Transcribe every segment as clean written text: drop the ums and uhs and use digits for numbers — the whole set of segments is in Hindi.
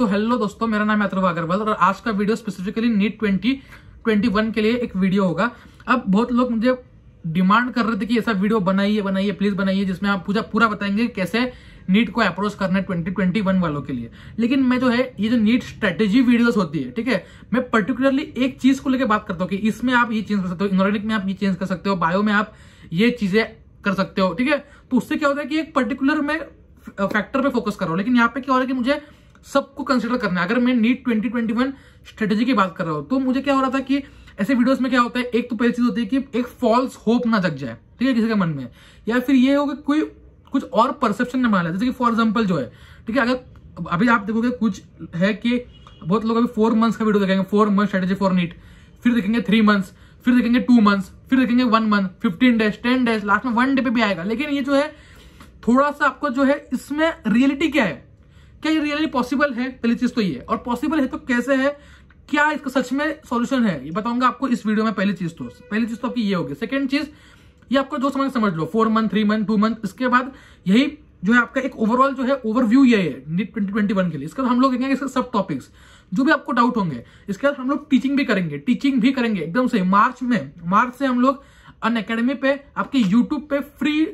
तो हेलो दोस्तों, मेरा नाम है अथर्वा अग्रवाल और आज का वीडियो स्पेसिफिकली नीट 2021 के लिए एक वीडियो होगा। अब बहुत लोग मुझे डिमांड कर रहे थे कि ऐसा वीडियो बनाइए प्लीज बनाइए, जिसमें आप पूरा बताएंगे कैसे नीट को अप्रोच करना है 2021 वालों के लिए। लेकिन मैं जो है ये जो नीट स्ट्रेटेजी वीडियोस होती है, ठीक है, मैं पर्टिकुलरली एक चीज को लेकर बात करता हूँ कि इसमें आप ये चेंज कर सकते हो, इनऑर्गेनिक में आप ये चेंज कर सकते हो, बायो में आप ये चीजें कर सकते हो, ठीक है। तो उससे क्या होता है कि एक पर्टिकुलर मैं फैक्टर पे फोकस कर रहा हूँ, लेकिन यहाँ पे क्या हो रहा है कि मुझे सबको कंसिडर करना है। अगर मैं नीट 2021 स्ट्रेटेजी की बात कर रहा हूँ तो मुझे क्या हो रहा था कि ऐसे वीडियोस में क्या होता है, एक तो पहली चीज होती है कि एक फॉल्स होप ना जग जाए, ठीक है, किसी के मन में, या फिर ये हो कि कोई कुछ और परसेप्शन ना माना। जैसे कि फॉर एग्जाम्पल जो है, ठीक है, अगर अभी आप देखोगे कुछ है कि बहुत लोग अभी 4 मंथ्स का वीडियो देखेंगे, 4 मंथ स्ट्रेटेजी फॉर नीट, फिर देखेंगे 3 मंथ्स, फिर देखेंगे 2 मंथ्स, फिर देखेंगे 1 मंथ, 15 डेज, 10 डेज, लास्ट में 1 डे पे भी आएगा। लेकिन ये जो है थोड़ा सा आपको जो है इसमें रियलिटी क्या है, क्या ये रियली पॉसिबल है, पहली चीज तो ये, और पॉसिबल है तो कैसे है, क्या इसका सच में सॉल्यूशन है, ये बताऊंगा आपको इस वीडियो में। पहली चीज तो आपकी ये होगी। सेकंड चीज ये आपको जो समझ लो 4 मंथ, 3 मंथ, 2 मंथ, इसके बाद यही जो है आपका एक ओवरऑल जो है ओवरव्यू ये है नीट 2021 के लिए। इसके बाद हम लोग देखेंगे इसके सब टॉपिक्स, जो भी आपको डाउट होंगे। इसके बाद हम लोग टीचिंग भी करेंगे एकदम से। मार्च से हम लोग अनअकैडमी पे आपके यूट्यूब पे फ्री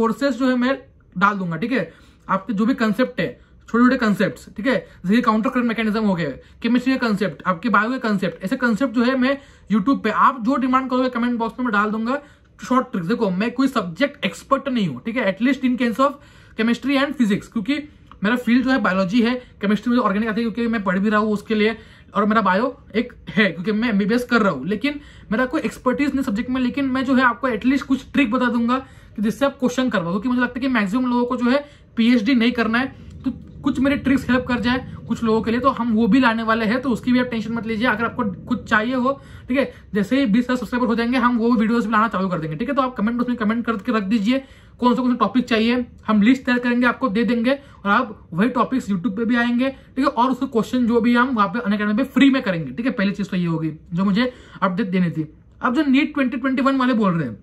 कोर्सेज जो है मैं डाल दूंगा, ठीक है। आपके जो भी कंसेप्ट है, छोटे छोटे कॉन्सेप्ट्स, ठीक है, जैसे काउंटर करंट मैकेनिज्म हो गया, केमिस्ट्री के कॉन्सेप्ट, आपके बायो के कॉन्सेप्ट, ऐसे कॉन्सेप्ट जो है मैं यूट्यूब पे आप जो डिमांड करोगे कमेंट बॉक्स में मैं डाल दूंगा। शॉर्ट ट्रिक्स, देखो मैं कोई सब्जेक्ट एक्सपर्ट नहीं हूँ, ठीक है, at least in case of chemistry and physics, क्योंकि मेरा फील्ड जो है बायोलॉजी है, केमिस्ट्री मुझे ऑर्गेनिक आती है क्योंकि मैं पढ़ भी रहा हूँ उसके लिए, और मेरा बायो एक है क्योंकि मैं एमबीबीएस कर रहा हूँ। लेकिन मेरा कोई एक्सपर्टीज नहीं सब्जेक्ट में, लेकिन मैं जो है आपको एटलीस्ट कुछ ट्रिक बता दूंगा कि जिससे आप क्वेश्चन कर पाओ, क्योंकि मुझे लगता है कि मैक्सिमम लोगों को जो है पीएचडी नहीं करना है, तो कुछ मेरे ट्रिक्स हेल्प कर जाए कुछ लोगों के लिए, तो हम वो भी लाने वाले हैं। तो उसकी भी आप टेंशन मत लीजिए। अगर आपको कुछ चाहिए हो, ठीक है, जैसे ही 20,000 सब्सक्राइबर हो जाएंगे हम वो वीडियोस भी लाना चालू कर देंगे, ठीक है। तो आप कमेंट बॉक्स में कमेंट करके रख दीजिए कौन सा टॉपिक चाहिए, हम लिस्ट तैयार करेंगे आपको दे देंगे, और आप वही टॉपिक्स यूट्यूब पे भी आएंगे, ठीक है, और उसके क्वेश्चन जो भी हम वहाँ पे अनअकैडमी पे फ्री में करेंगे, ठीक है। पहली चीज तो ये होगी जो मुझे अपडेट देनी थी। अब जो नीट 2021 वाले बोल रहे हैं,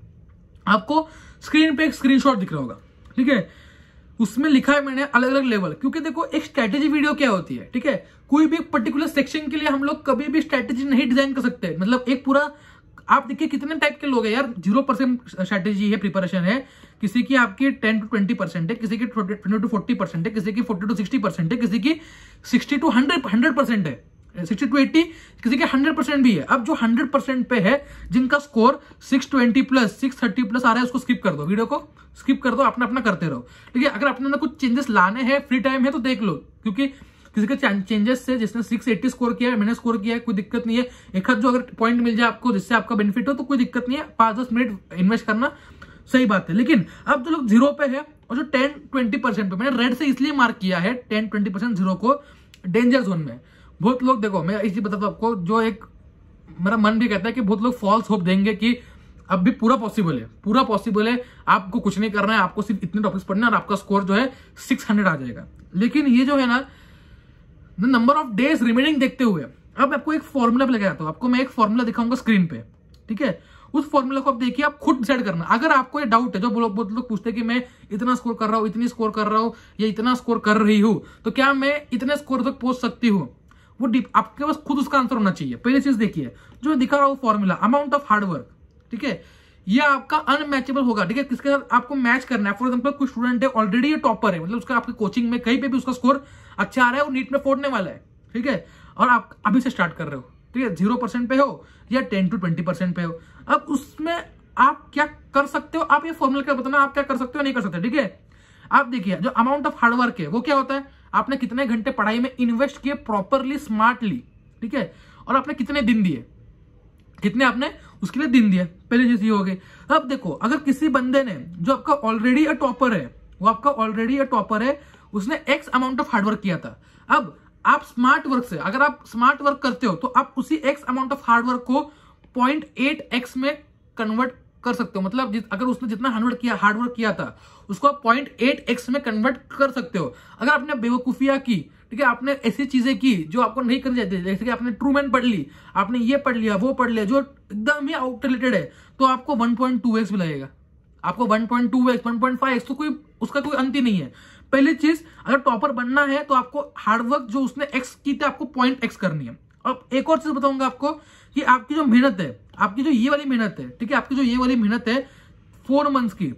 आपको स्क्रीन पे एक स्क्रीनशॉट दिख रहा होगा, ठीक है, उसमें लिखा है मैंने अलग अलग लेवल, क्योंकि देखो एक स्ट्रेटेजी वीडियो क्या होती है, ठीक है, कोई भी एक पर्टिकुलर सेक्शन के लिए हम लोग कभी भी स्ट्रेटेजी नहीं डिजाइन कर सकते। मतलब एक पूरा आप देखिए कितने टाइप के लोग हैं यार, 0% स्ट्रेटेजी है, प्रिपरेशन है, किसी की आपकी 10 to 20% है, किसी की 20 to 40% है, किसी की 40 to 60% है, किसी की 60 to 100% है, 60 to 80, किसी के 100% भी है। अब जो 100% पे है, जिनका स्कोर 620+, 630+ आ रहा है, उसको स्किप कर दो, वीडियो को स्किप कर दो, अपना करते रहो, ठीक है। अगर अपने कुछ चेंजेस लाने हैं, फ्री टाइम है तो देख लो, क्योंकि किसी के चेंजेस से जिसने 680 स्कोर किया है, मैंने स्कोर किया है, कोई दिक्कत नहीं है। एक हाथ जो अगर पॉइंट मिल जाए आपको जिससे आपका बेनिफिट हो तो कोई दिक्कत नहीं है, 5-10 मिनट इन्वेस्ट करना सही बात है। लेकिन अब जो लोग 0 पे है और जो 10-20% पे, मैंने रेड से इसलिए मार्क किया है 10-20% 0 को डेंजर जोन में। बहुत लोग देखो मैं इसी बताता हूँ आपको, जो एक मेरा मन भी कहता है कि बहुत लोग फॉल्स होप देंगे कि अब भी पूरा पॉसिबल है, आपको कुछ नहीं करना है, आपको सिर्फ इतने टॉपिक्स पढ़ने हैं और आपका स्कोर जो है 600 आ जाएगा। लेकिन ये जो है ना नंबर ऑफ डेज रिमेनिंग देखते हुए, अब आपको एक फॉर्मूला पे लेकर आता हूँ, आपको मैं एक फॉर्मूला दिखाऊंगा स्क्रीन पे, ठीक है, उस फॉर्मूला को आप देखिए, आप खुद डिसाइड करना। अगर आपको ये डाउट है, जो बहुत लोग पूछते हैं कि मैं इतना स्कोर कर रहा हूँ, इतनी स्कोर कर रहा हूँ, या इतना स्कोर कर रही हूँ, तो क्या मैं इतने स्कोर तक पहुंच सकती हूँ, वो डीप आपके पास खुद उसका आंसर होना चाहिए। पहली चीज देखिए जो दिखा रहा हूँ फॉर्मूला, अमाउंट ऑफ हार्डवर्क, ठीक है, ये आपका अनमैचेबल होगा, ठीक है, किसके साथ आपको मैच करना है। फॉर एग्जांपल कोई स्टूडेंट है ऑलरेडी ये टॉपर है, मतलब उसका आपकी कोचिंग में कहीं पे भी उसका स्कोर अच्छा आ रहा है, वो नीट में फोड़ने वाला है, ठीक है, और आप अभी से स्टार्ट कर रहे हो, ठीक है, 0% पे हो या 10 to 20% पे हो, अब उसमें आप क्या कर सकते हो, आप ये फॉर्मूला क्या बताना आप क्या कर सकते हो नहीं कर सकते, ठीक है। आप देखिए जो अमाउंट ऑफ हार्डवर्क है वो क्या होता है, आपने कितने घंटे पढ़ाई में इन्वेस्ट किए प्रॉपरली, स्मार्टली, ठीक है, और आपने कितने दिन दिए, कितने आपने उसके लिए दिन दिए, पहले जैसे हो गए। अब देखो अगर किसी बंदे ने जो आपका ऑलरेडी अ टॉपर है, वो आपका ऑलरेडी अ टॉपर है, उसने एक्स अमाउंट ऑफ हार्डवर्क किया था, अब आप स्मार्ट वर्क से अगर आप स्मार्ट वर्क करते हो तो आप उसी एक्स अमाउंट ऑफ हार्डवर्क को 0.8x में कन्वर्ट कर सकते हो। मतलब अगर उसने जितना हार्डवर्क किया था उसको आप 0.8x में कन्वर्ट कर सकते हो। अगर आपने बेवकूफियां की, ठीक है, आपने ऐसी चीजें की जो आपको नहीं करनी चाहिए, जैसे कि आपने ट्रूमैन पढ़ ली, आपने ये पढ़ लिया, वो पढ़ लिया, जो एकदम ही आउट रिलेटेड है, तो आपको 1.2x भी लगेगा, आपको 1.2x, 1.5x, तो कोई उसका कोई अंत ही नहीं है। पहली चीज, अगर टॉपर बनना है तो आपको हार्डवर्क जो उसने एक्स की थी आपको पॉइंट एक्स करनी है। अब एक और चीज बताऊंगा आपको कि आपकी जो मेहनत है, आपकी जो ये वाली मेहनत है, ठीक है, आपकी जो ये वाली मेहनत है 4 मंथ्स की,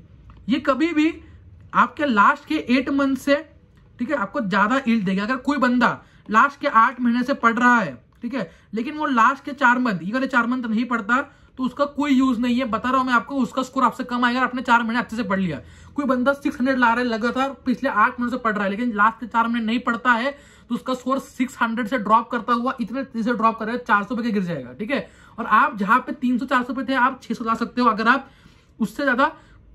ये कभी भी आपके लास्ट के 8 मंथ से, ठीक है, आपको ज्यादा यील्ड देगा। अगर कोई बंदा लास्ट के 8 महीने से पढ़ रहा है, ठीक है, लेकिन वो लास्ट के 4 मंथ, ये वाले 4 मंथ नहीं पढ़ता, तो उसका कोई यूज नहीं है। बता रहा हूं मैं आपको, उसका स्कोर आपसे कम आएगा। आपने 4 महीने अच्छे से पढ़ लिया। कोई बंदा 600 ला रहा है लगातार, पिछले 8 महीने से पढ़ रहा है, लेकिन लास्ट के 4 महीने नहीं पढ़ता है, तो उसका स्कोर 600 से ड्रॉप करता हुआ इतने तेजी से ड्रॉप करेगा, 400 पे गिर जाएगा, ठीक है। और आप जहां पे 300-400 पे थे, आप 600 ला सकते हो अगर आप उससे ज्यादा,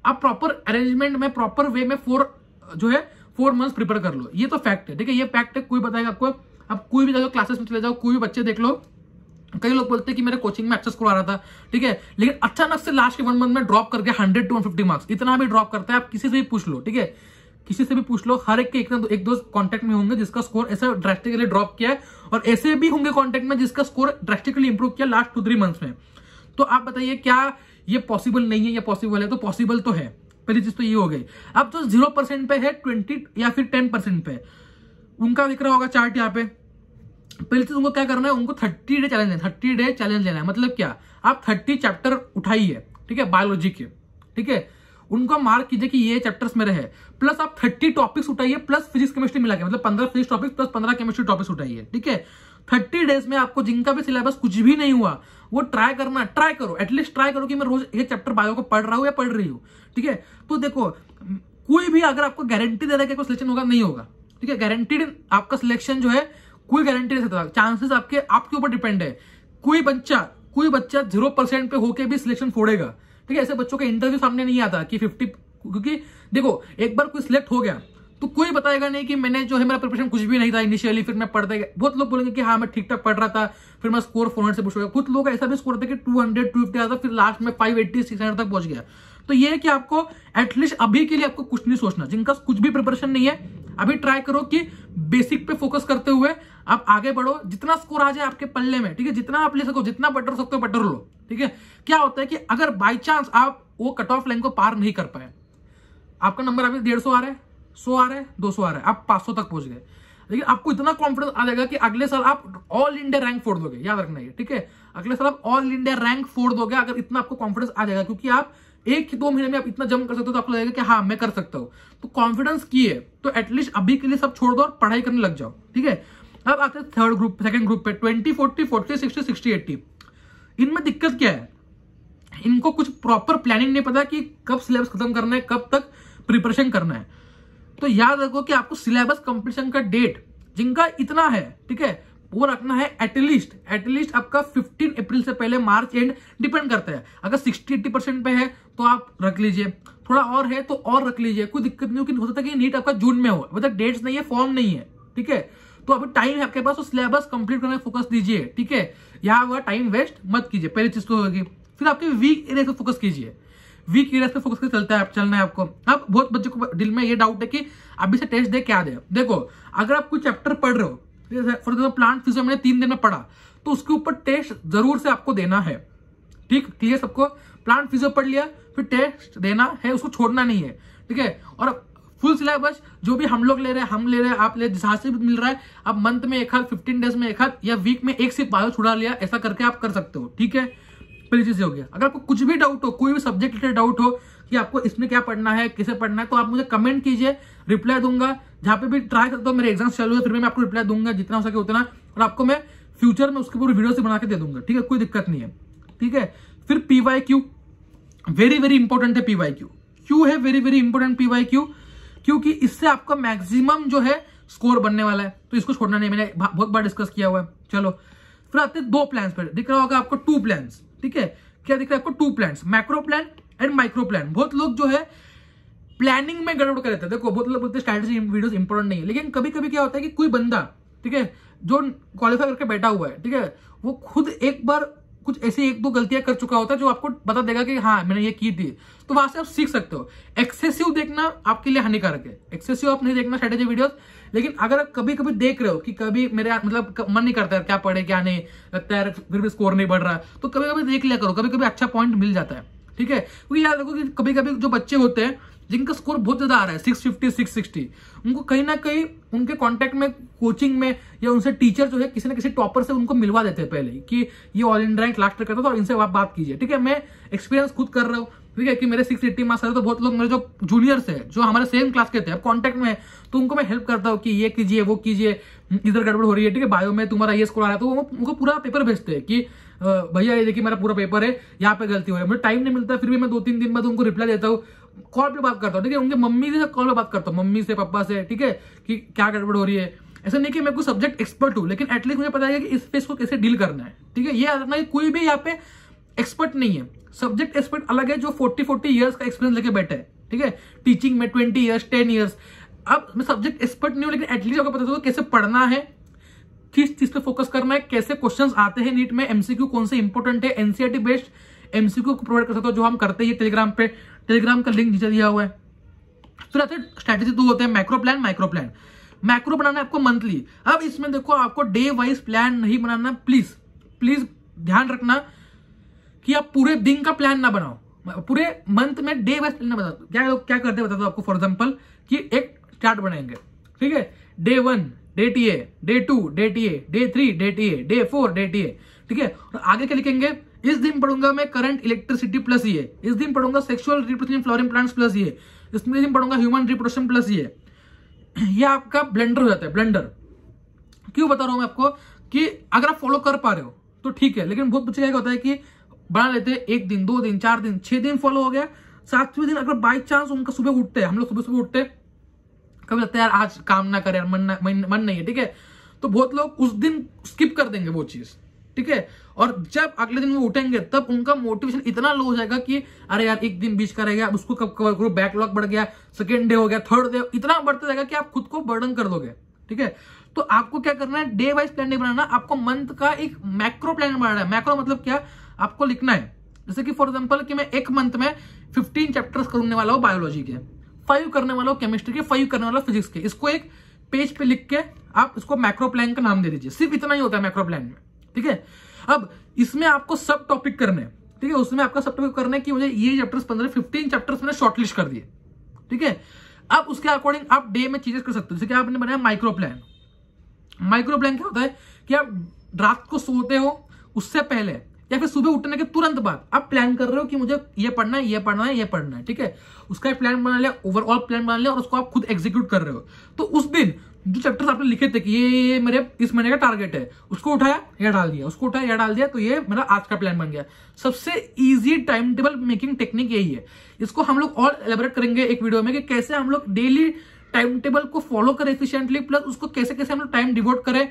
आप प्रॉपर अरेंजमेंट में, प्रॉपर वे में 4 मंथ्स प्रिपेयर कर लो। ये तो फैक्ट है, ठीक है, ये फैक्ट है, कोई बताएगा आपको। आप कोई भी जगह क्लासेस में चले जाओ, कोई भी बच्चे देख लो, कई लोग बोलते हैं कि मेरे कोचिंग में अच्छा स्कोर आ रहा था, ठीक है, लेकिन अचानक से लास्ट के 1 मंथ में ड्रॉप करके 100 to 150 मार्क्स इतना भी ड्रॉप करता है। आप किसी से भी पूछ लो, ठीक है, किसी से भी पूछ लो, हर एक के एक दो कॉन्टेक्ट में होंगे जिसका स्कोर ऐसा ड्रास्टिकली ड्रॉप किया है, और ऐसे भी होंगे कॉन्टेक्ट में जिसका स्कोर ड्रास्टिकली इंप्रूव किया लास्ट 2-3 मंथ्स में। तो आप बताइए, क्या ये पॉसिबल नहीं है? ये पॉसिबल है, तो पॉसिबल तो है। पहली चीज तो ये हो गई। अब तो 0% पे है, 20 या फिर 10% पे उनका दिख रहा होगा चार्ट यहाँ पे। पहले तो उनको क्या करना है, उनको 30 डे चैलेंज है। 30 डे चैलेंज लेना है, मतलब क्या, आप 30 चैप्टर उठाइए, ठीक है, बायोलॉजी के, ठीक है, उनको मार्क कीजिए कि ये चैप्टर्स मेरे हैं, प्लस आप 30 टॉपिक्स उठाइए, प्लस फिजिक्स केमिस्ट्री मिला के, मतलब 15 physics topics plus 15 chemistry topics उठाइए, ठीक है। 30 डेज में आपको जिनका भी सिलेबस कुछ भी नहीं हुआ, वो ट्राई करो, एटलीस्ट ट्राई करो कि मैं रोज एक चैप्टर बायो को पढ़ रहा हूँ या पढ़ रही हूँ, ठीक है। तो देखो, कोई भी अगर आपको गारंटी दे रहा है कि कोई सिलेक्शन होगा, नहीं होगा, ठीक है, गारंटीड आपका सिलेक्शन जो है कोई गारंटी नहीं देता। चांसेस आपके ऊपर डिपेंड है। कोई बच्चा 0% पे होके भी सिलेक्शन फोड़ेगा, ठीक है, ऐसे बच्चों का इंटरव्यू सामने नहीं आता कि 50, क्योंकि देखो एक बार कोई सिलेक्ट हो गया तो कोई बताएगा नहीं कि मैंने जो है, मेरा प्रिपरेशन कुछ भी नहीं था इनिशियली, फिर मैं पढ़ता गया। बहुत लोग बोलेंगे कि हाँ मैं ठीक ठाक पढ़ रहा था, फिर मैं स्कोर 400 से पुश हो गया। कुछ लोग ऐसा भी स्कोर था कि 200-250 आता, फिर लास्ट में 580-600 तक पहुंच गया। तो ये है कि आपको एटलीस्ट अभी के लिए आपको कुछ नहीं सोचना। जिनका कुछ भी प्रिपरेशन नहीं है, अभी ट्राई करो कि बेसिक पे फोकस करते हुए आप आगे बढ़ो। जितना स्कोर आ जाए आपके पल्ले में, ठीक है, जितना आप ले सको, जितना बटर सकते हो बटर लो, ठीक है। क्या होता है कि अगर बाय चांस आप वो कट ऑफ लाइन को पार नहीं कर पाए, आपका नंबर अभी 150 आ रहा है, 100 आ रहा है, 200 आ रहा है, आप 500 तक पहुंच गए, लेकिन आपको इतना कॉन्फिडेंस आ जाएगा कि अगले साल आप ऑल इंडिया रैंक फोड़ दोगे। याद रखना ये, ठीक है, अगले साल आप ऑल इंडिया रैंक फोड़ दोगे, अगर इतना आपको कॉन्फिडेंस आ जाएगा, क्योंकि आप 1-2 महीने में आप इतना जम कर सकते हो, तो आपको लगेगा कि हाँ मैं कर सकता हूँ। तो कॉन्फिडेंस की है, तो एटलीस्ट अभी के लिए सब छोड़ दो और पढ़ाई करने लग जाओ, ठीक है। अब आते हैं थर्ड ग्रुप, सेकंड ग्रुप पे 20, 40, 60, 80। इनमें दिक्कत क्या है, इनको कुछ प्रॉपर प्लानिंग नहीं पता कि कब सिलेबस खत्म करना है, कब तक प्रिपरेशन करना है। तो याद रखो कि आपको सिलेबस कंप्लीशन का डेट, जिनका इतना है, ठीक है, वो रखना है एटलीस्ट आपका 15 अप्रैल से पहले, मार्च एंड डिपेंड करता है। अगर 60-80% पे है तो आप रख लीजिए, थोड़ा और है तो और रख लीजिए, कोई दिक्कत नहीं होगी। हो सकता है कि नीट आपका जून में हो, अभी तक डेट्स नहीं है, फॉर्म नहीं है, ठीक है, तो अभी टाइम है आपके पास, तो सिलेबस कंप्लीट करने में फोकस दीजिए, ठीक है, यहाँ वह टाइम वेस्ट मत कीजिए, पहली चीज तो होगी। फिर आपके वीक एरिया पे फोकस कीजिए, वीक एरिया पे फोकस कर चलना है आपको। अब बहुत बच्चों को दिल में ये डाउट है कि अभी से टेस्ट दे क्या दे। देखो, अगर आप कोई चैप्टर पढ़ रहे हो, फॉर एग्जाम्पल प्लांट फिजिक्स मैंने 3 दिन में पढ़ा, तो उसके ऊपर टेस्ट जरूर से आपको देना है, ठीक, क्लियर सबको। प्लांट फिजिक्स पढ़ लिया, फिर टेस्ट देना है, उसको छोड़ना नहीं है, ठीक है। और फुल सिलेबस जो भी हम लोग ले रहे हैं, हम ले रहे हैं, आप ले, जहां से भी मिल रहा है, आप मंथ में एक हाथ, 15 डेज में एक हाथ, या वीक में एक से बायो छुड़ा लिया, ऐसा करके आप कर सकते हो, ठीक है। पहली चीज हो गया। अगर आपको कुछ भी डाउट हो, कोई भी सब्जेक्ट रिलेटेड डाउट हो कि आपको इसमें क्या पढ़ना है, किसे पढ़ना है, तो आप मुझे कमेंट कीजिए, रिप्लाई दूंगा। जहां पे भी ट्राई करता हूँ, मेरे एग्जाम चालू है, फिर मैं आपको रिप्लाई दूंगा जितना हो सके उतना, और आपको मैं फ्यूचर में उसके ऊपर वीडियो से बना के दे दूंगा, ठीक है, कोई दिक्कत नहीं है, ठीक है। फिर PYQ वेरी वेरी इंपॉर्टेंट है। PYQ है वेरी वेरी इंपॉर्टेंट, PYQ, क्योंकि इससे आपका मैक्सिमम जो है स्कोर बनने वाला है, तो इसको छोड़ना नहीं, मैंने बहुत बार डिस्कस किया हुआ है। चलो, फिर आते हैं 2 प्लान्स पर। दिख रहा होगा आपको 2 प्लान्स, ठीक है, क्या दिख रहा है आपको? 2 plans, macro plan and micro plan. बहुत लोग जो है प्लानिंग में गड़बड़ कर लेते हैं। देखो, बहुत लोग बोलते हैं स्ट्रैटेजी वीडियोस इंपॉर्टेंट नहीं है, लेकिन कभी कभी क्या होता है कि कोई बंदा, ठीक है, जो क्वालिफाई करके बैठा हुआ है, ठीक है, वो खुद एक बार कुछ ऐसी 1-2 गलतियां कर चुका होता है जो आपको बता देगा कि हाँ मैंने ये की थी, तो वहां से आप सीख सकते हो। एक्सेसिव देखना आपके लिए हानिकारक है, एक्सेसिव आप नहीं देखना स्ट्रेटेजी वीडियोस। लेकिन अगर आप कभी कभी देख रहे हो कि कभी मेरा मतलब मन नहीं करता है क्या पढ़े क्या नहीं, लगता है फिर भी स्कोर नहीं बढ़ रहा, तो कभी कभी देख लिया करो, कभी कभी अच्छा पॉइंट मिल जाता है, ठीक है। क्योंकि याद रखो कि कभी कभी जो बच्चे होते हैं जिनका स्कोर बहुत ज्यादा आ रहा है 650, 660, उनको कहीं ना कहीं उनके कांटेक्ट में, कोचिंग में या उनसे टीचर जो है किसी ना किसी टॉपर से उनको मिलवा देते हैं पहले कि ये ऑल इंडिया रैंक लास्ट करता था और इनसे आप बात कीजिए। ठीक है, मैं एक्सपीरियंस खुद कर रहा हूँ, ठीक है, कि मेरे 680 मार्क्स आए तो बहुत लोग मेरे जो जूनियर्स है, जो हमारे सेम क्लास के थे, अब कॉन्टैक्ट में है, तो उनको मैं हेल्प करता हूँ कि ये कीजिए, वो कीजिए, इधर गड़बड़ हो रही है, ठीक है, बायो में तुम्हारा ये स्कोर आ रहा है, तो वो उनको पूरा पेपर भेजते हैं कि भैया ये देखिए मेरा पूरा पेपर है, यहाँ पे गलती हुई है, मुझे टाइम नहीं मिलता, फिर भी मैं 2-3 दिन बाद उनको रिप्लाई देता हूँ, कॉल पे बात करता हूँ, ठीक है, उनके मम्मी से कॉल पे बात करता हूँ, मम्मी से, पापा से, ठीक है, कि क्या गड़बड़ हो रही है। ऐसा नहीं कि मैं कोई सब्जेक्ट एक्सपर्ट हूँ, लेकिन एटलीस्ट मुझे पता है कि इस फेस को कैसे डील करना है। ठीक है, ये आना कोई भी यहाँ पे एक्सपर्ट नहीं है, सब्जेक्ट एक्सपर्ट अलग है जो 40 ईयर्स का एक्सपीरियंस लेके बैठे है, ठीक है, टीचिंग में 20 ईयर्स, 10 ईयर्स। अब मैं सब्जेक्ट एक्सपर्ट नहीं हूँ, लेकिन एटलीस्ट आपको पता चलो कैसे पढ़ना है, किस चीज पे फोकस करना है, कैसे क्वेश्चंस आते हैं नीट में, एमसीक्यू कौन से इंपॉर्टेंट है, एनसीईआरटी बेस्ड एमसीक्यू प्रोवाइड कर सकता हूँ, जो हम करते हैं टेलीग्राम पे, टेलीग्राम का लिंक नीचे दिया हुआ है। फिर आते हैं स्ट्रैटेजी, दो होते हैं macro plan, micro plan. Macro बनाना है आपको मंथली, अब इसमें देखो आपको डे वाइज प्लान नहीं बनाना, प्लीज प्लीज ध्यान रखना कि आप पूरे दिन का प्लान ना बनाओ, पूरे मंथ में डे वाइज प्लान ना बनाओ। क्या करते हैं बताता हूँ आपको। फॉर एग्जाम्पल कि एक चार्ट बनाएंगे, ठीक है, day 1 day TA day 2 day TA day 3 day TA day 4 day TA, ठीक है, और आगे क्या लिखेंगे, इस दिन पढ़ूंगा मैं करंट इलेक्ट्रिसिटी प्लस ये, इस दिन पढ़ूंगा sexual reproduction flowering plants plus ये, इस दिन पढ़ूंगा ह्यूमन रिप्रोडक्शन प्लस ये आपका ब्लेंडर हो जाता है। ब्लेंडर क्यों बता रहा हूं मैं आपको कि अगर आप फॉलो कर पा रहे हो तो ठीक है, लेकिन बहुत बच्चे क्या होता है कि बना लेते हैं 1 दिन 2 दिन 4 दिन 6 दिन फॉलो हो गया, 7वें दिन अगर बाई चांस उनका सुबह उठते हैं, हम लोग सुबह उठते हैं, कभी लगता है यार आज काम ना करे, मन नहीं है, ठीक है, तो बहुत लोग उस दिन स्किप कर देंगे वो चीज, ठीक है, और जब अगले दिन वो उठेंगे तब उनका मोटिवेशन इतना लो हो जाएगा कि अरे यार एक दिन बीच का रह गया, उसको कब कवर करो, बैकलॉग बढ़ गया, सेकेंड डे हो गया, थर्ड डे, इतना बढ़ता जाएगा कि आप खुद को बर्डन कर दोगे। ठीक है, तो आपको क्या करना है, डे वाइज प्लान नहीं बनाना, आपको मंथ का एक मैक्रो प्लान बनाना है। मैक्रो मतलब क्या, आपको लिखना है, जैसे कि फॉर एग्जाम्पल कि मैं एक मंथ में 15 चैप्टर्स करने वाला हूँ, बायोलॉजी के 5 करने वाला, केमिस्ट्री के 5 करने वाला, फिजिक्स के, इसको एक पेज पे लिख के आप इसको मैक्रो प्लान का नाम दे दीजिए। सिर्फ इतना ही होता है मैक्रो प्लान में। ठीक है, अब इसमें आपको सब टॉपिक करने हैं, ठीक है, उसमें आपका सब टॉपिक करने कि मुझे ये चैप्टर्स 15-15 चैप्टर्स मैंने शॉर्टलिस्ट कर दिए। ठीक है, अब उसके अकॉर्डिंग आप डे में चीजें कर सकते हो, जैसे कि आपने बनाया माइक्रो प्लान। माइक्रो प्लान क्या होता है कि आप रात को सोते हो उससे पहले या फिर सुबह उठने के तुरंत बाद आप प्लान कर रहे हो कि मुझे ये पढ़ना है, ये पढ़ना है, ये पढ़ना है। ठीक है, उसका एक प्लान बना लिया, ओवरऑल प्लान बना लिया और उसको आप खुद एग्जीक्यूट कर रहे हो। तो उस दिन जो चैप्टर्स आपने लिखे थे कि ये मेरे इस महीने का टारगेट है, उसको उठाया, यह डाल दिया, उसको उठाया, यह डाल दिया, तो ये मेरा आज का प्लान बन गया। सबसे easy time table making technique यही है। इसको हम लोग और एलेबोरेट करेंगे एक वीडियो में कि कैसे हम लोग डेली टाइम टेबल को फॉलो करें एफिशिएंटली, प्लस उसको कैसे कैसे हम लोग टाइम डिवोट करें,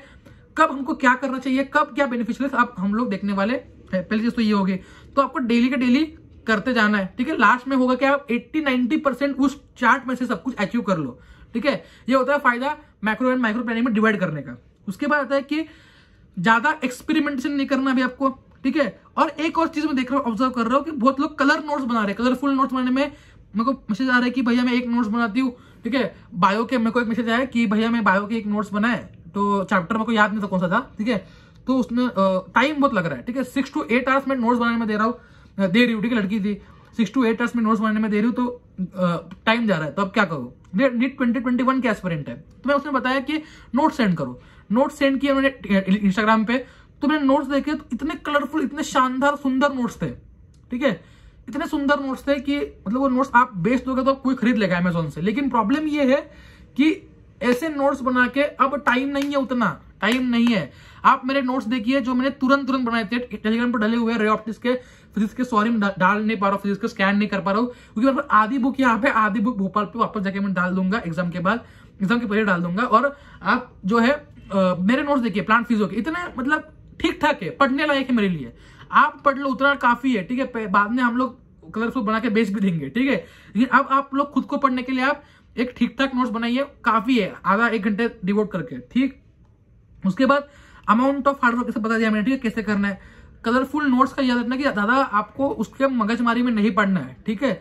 कब हमको क्या करना चाहिए, कब क्या बेनिफिशियल है, आप हम लोग देखने वाले। पहली चीज तो ये होगी, तो आपको डेली के डेली करते जाना है। ठीक है, लास्ट में होगा कि आप 80-90% उस चार्ट में से सब कुछ अचीव कर लो। ठीक है, ये होता है फायदा मैक्रो एंड माइक्रो प्लानिंग में डिवाइड करने का। उसके बाद आता है कि ज्यादा एक्सपेरिमेंटेशन नहीं करना भी आपको। ठीक है, और एक और चीज मैं देख रहा हूँ, ऑब्जर्व कर रहा हूँ कि बहुत लोग कलर नोट्स बना रहे हैं। कलरफुल नोट्स बनाने में मेरे को मैसेज आ रहा है कि भैया मैं एक नोट्स बनाती हूँ। ठीक है, बायो के मेरे को एक मैसेज आया कि भैया मैं बायो के एक नोट्स बनाए, तो चैप्टर मेरे को याद नहीं था कौन सा था। ठीक है, तो उसमें टाइम बहुत लग रहा है। ठीक है, 6 to 8 आवर्स में नोट्स बनाने में दे रही हूँ। ठीक है, लड़की थी, 6 to 8 आवर्स में नोट्स बनाने में दे रही हूँ, तो टाइम जा रहा है, तो अब क्या करो, नीट 2021 के एस्पिरेंट है, तो मैं उसने बताया कि नोट सेंड करो। नोट सेंड किया मैंने इंस्टाग्राम पे, तो मैंने नोट्स देखे तो इतने कलरफुल, इतने शानदार सुंदर नोट्स थे। ठीक है, इतने सुंदर नोट्स थे कि मतलब वो नोट्स आप बेच दोगे तो आप कोई खरीद लेगा अमेजोन से। लेकिन प्रॉब्लम ये है कि ऐसे नोट्स बना के अब टाइम नहीं है, उतना टाइम नहीं है। आप मेरे नोट्स देखिए जो मैंने तुरंत बनाए थे, टेलीग्राम पर डले हुए हैं, रे ऑप्टिक्स के, फिजिक्स के, सॉरी मैं डाल नहीं पा रहा हूँ, फिजिक्स के स्कैन नहीं कर पा रहा हूँ क्योंकि मेरे पास आधी बुक यहाँ पे, आधी बुक भोपाल पे वापस जाके मैं डाल दूंगा एग्जाम के बाद, एग्जाम के पहले डाल दूंगा। और आप जो है मेरे नोट्स देखिए प्लांट फिजियो के, इतने मतलब ठीक ठाक है, पढ़ने लायक है मेरे लिए, आप पढ़ लो उतना काफी है। ठीक है, बाद में हम लोग कलरफुल बना के बेच भी देंगे। ठीक है, लेकिन अब आप लोग खुद को पढ़ने के लिए आप एक ठीक ठाक नोट्स बनाइए, काफी है, आधा एक घंटे डिवोट करके। ठीक, उसके बाद अमाउंट ऑफ हार्डवर्क कैसे बता दिया मैंने। ठीक है, कैसे करना है, कलरफुल नोट्स का याद रखना कि दादा आपको उसके मगजमारी में नहीं पढ़ना है। ठीक है,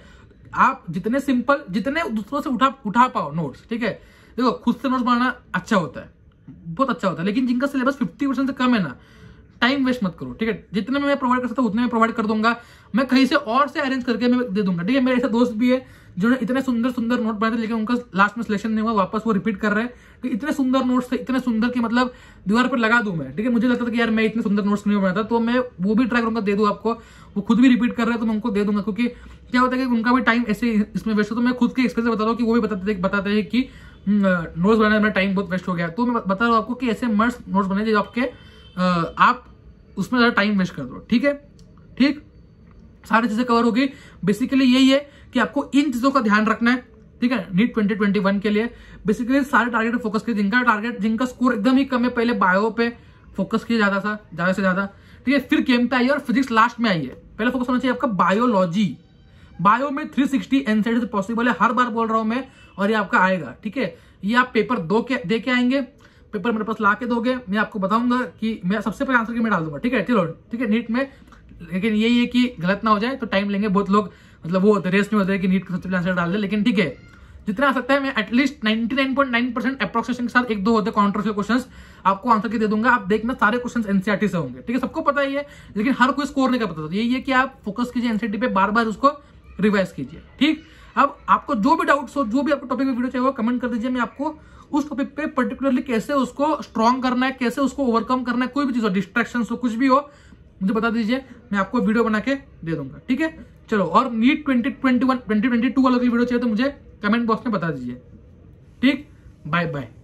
आप जितने सिंपल, जितने दूसरों से उठा पाओ नोट्स। ठीक है, देखो खुद से नोट्स बनाना अच्छा होता है, बहुत अच्छा होता है, लेकिन जिनका सिलेबस 50% से कम है ना, टाइम वेस्ट मत करो, ठीक है। जितने में मैं प्रोवाइड कर सकता हूँ उतने में प्रोवाइड कर दूंगा, मैं कहीं से और से अरेंज करके मैं दे दूंगा, ठीक है। मेरे ऐसे दोस्त भी है जो इतने सुंदर सुंदर नोट बनाए थे लेकिन उनका लास्ट में सिलेक्शन नहीं हुआ, वापस वो रिपीट कर रहे हैं कि इतने सुंदर नोट्स थे, इतने सुंदर कि मतलब दीवार पर लगा दूं मैं, ठीक है। मुझे लगता था कि यार मैं इतने सुंदर नोट्स नहीं बनाता, तो मैं वो भी ट्राई करूंगा दे दूं आपको, वो खुद भी रिपीट कर रहे हैं तो मैं उनको दे दूंगा, क्योंकि क्या होता है कि उनका भी टाइम ऐसे इसमें वेस्ट हो। तो मैं खुद के एक्सपीरियंस बता रहा हूँ कि वो भी बताते हैं कि नोट्स बनाने में टाइम बहुत वेस्ट हो गया। तो मैं बता रहा हूँ आपको कि ऐसे मस्त नोट्स बनाए जो आपके आप उसमें ज़्यादा टाइम वेस्ट कर दो, ठीक है। ठीक सारी चीज़ें कवर होगी। बेसिकली यही है कि आपको इन चीज़ों का ध्यान रखना है, ठीक है। नीट 2021 के लिए बेसिकली सारे टारगेट फोकस किए, जिनका स्कोर एकदम ही कम है पहले बायो पे फोकस किया ज़्यादा से ज़्यादा, ठीक है। फिर केम पे आई है और फिजिक्स लास्ट में आई है। पहले फोकस होना चाहिए आपका बायोलॉजी, बायो में 360 एनसीईआरटी से पॉसिबल है, हर बार बोल रहा हूँ मैं, और ये आपका आएगा, ठीक है। ये आप पेपर दे के आएंगे, पेपर मेरे पास ला के दोगे, मैं आपको बताऊंगा कि मैं सबसे पहले आंसर की मैं डाल दूंगा, ठीक है। चलो ठीक है नीट में, लेकिन यही है कि गलत ना हो जाए तो टाइम लेंगे बहुत लोग, मतलब वो होते रेस में होते हैं कि नीट का सबसे पहले आंसर डाल दे, लेकिन ठीक है जितना आ सकता है मैं एटलीस्ट 99.9% अप्रोक्सीमेशन के साथ एक दो होते कॉन्ट्रोवर्शियल क्वेश्चंस आपको आंसर के दे दूंगा। आप देखना सारे क्वेश्चंस एनसीईआरटी से होंगे, ठीक है। सबको पता ही है लेकिन हर कोई स्कोर नहीं कर पाता, यही है कि आप फोकस कीजिए एनसीईआरटी पे, बार बार उसको रिवाइज कीजिए, ठीक। अब आपको जो भी डाउट्स हो, जो भी आपको टॉपिक पे वीडियो चाहिए वो कमेंट कर दीजिए, मैं आपको उस टॉपिक पे पर्टिकुलरली कैसे उसको स्ट्रॉन्ग करना है, कैसे उसको ओवरकम करना है, कोई भी चीज हो, डिस्ट्रैक्शन हो, कुछ भी हो मुझे बता दीजिए, मैं आपको वीडियो बना के दे दूंगा, ठीक है। चलो और नीट 2022 वालों की वीडियो चाहिए तो मुझे कमेंट बॉक्स में बता दीजिए, ठीक। Bye bye.